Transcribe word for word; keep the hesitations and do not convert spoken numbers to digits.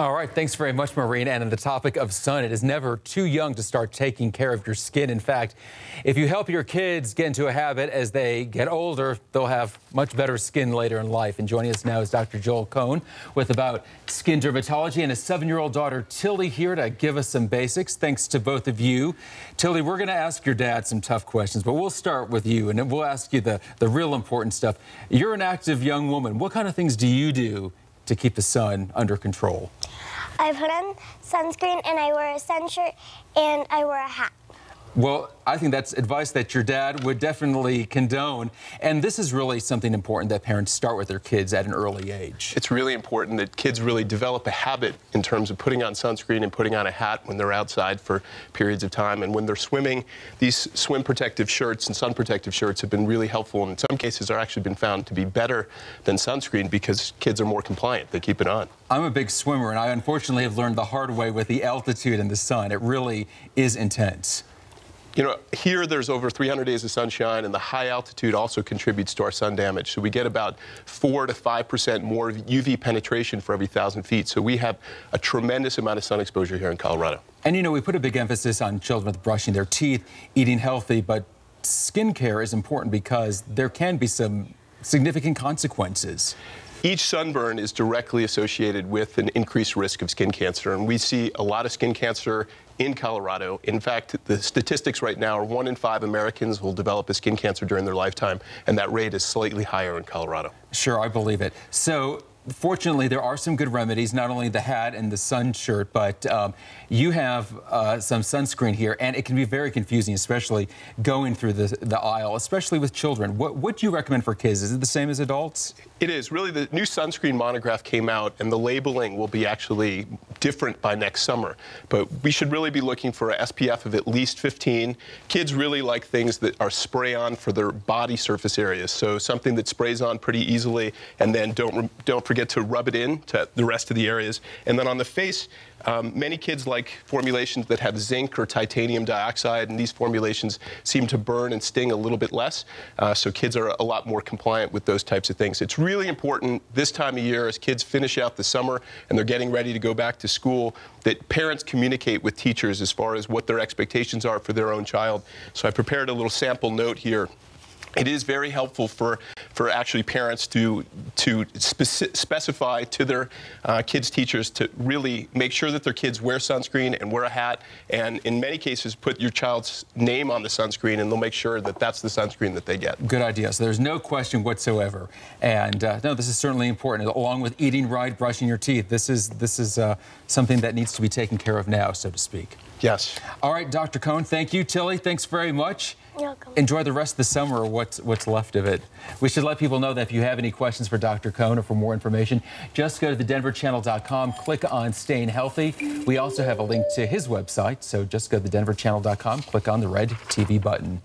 All right, thanks very much, Maureen. And on the topic of sun, it is never too young to start taking care of your skin. In fact, if you help your kids get into a habit as they get older, they'll have much better skin later in life. And joining us now is Doctor Joel Cohen with About Skin Dermatology and his seven-year-old daughter, Tilly, here to give us some basics. Thanks to both of you. Tilly, we're going to ask your dad some tough questions, but we'll start with you, and then we'll ask you the, the real important stuff. You're an active young woman. What kind of things do you do to keep the sun under control? I put on sunscreen, and I wear a sun shirt, and I wear a hat. Well, I think that's advice that your dad would definitely condone. And this is really something important that parents start with their kids at an early age. It's really important that kids really develop a habit in terms of putting on sunscreen and putting on a hat when they're outside for periods of time. And when they're swimming, these swim protective shirts and sun protective shirts have been really helpful, and in some cases are actually been found to be better than sunscreen because kids are more compliant. They keep it on. I'm a big swimmer, and I unfortunately have learned the hard way with the altitude and the sun. It really is intense. You know, here there's over three hundred days of sunshine, and the high altitude also contributes to our sun damage. So we get about four to five percent more U V penetration for every thousand feet. So we have a tremendous amount of sun exposure here in Colorado. And, you know, we put a big emphasis on children with brushing their teeth, eating healthy, but skincare is important because there can be some significant consequences. Each sunburn is directly associated with an increased risk of skin cancer, and we see a lot of skin cancer in Colorado. In fact, the statistics right now are one in five Americans will develop a skin cancer during their lifetime, and that rate is slightly higher in Colorado. Sure, I believe it. So, fortunately, there are some good remedies, not only the hat and the sun shirt, but um, you have uh, some sunscreen here, and it can be very confusing, especially going through the, the aisle, especially with children. What, what do you recommend for kids? Is it the same as adults? It is. Really, the new sunscreen monograph came out, and the labeling will be actually different by next summer. But we should really be looking for an S P F of at least fifteen. Kids really like things that are spray-on for their body surface areas, so something that sprays on pretty easily, and then don't, don't forget to rub it in to the rest of the areas. And then on the face, um, many kids like formulations that have zinc or titanium dioxide, and these formulations seem to burn and sting a little bit less, uh, so kids are a lot more compliant with those types of things. It's really important this time of year, as kids finish out the summer and they're getting ready to go back to school, that parents communicate with teachers as far as what their expectations are for their own child. So I prepared a little sample note here. It is very helpful for, for actually parents to, to speci specify to their uh, kids' teachers to really make sure that their kids wear sunscreen and wear a hat, and in many cases put your child's name on the sunscreen, and they'll make sure that that's the sunscreen that they get. Good idea. So there's no question whatsoever. And uh, no, this is certainly important, along with eating right, brushing your teeth. This is, this is uh, something that needs to be taken care of now, so to speak. Yes. All right, Doctor Cohen, thank you. Tilly, thanks very much. You're welcome. Enjoy the rest of the summer, or what's, what's left of it. We should let people know that if you have any questions for Doctor Cohen or for more information, just go to the denver channel dot com, click on Staying Healthy. We also have a link to his website, so just go to the denver channel dot com, click on the red T V button.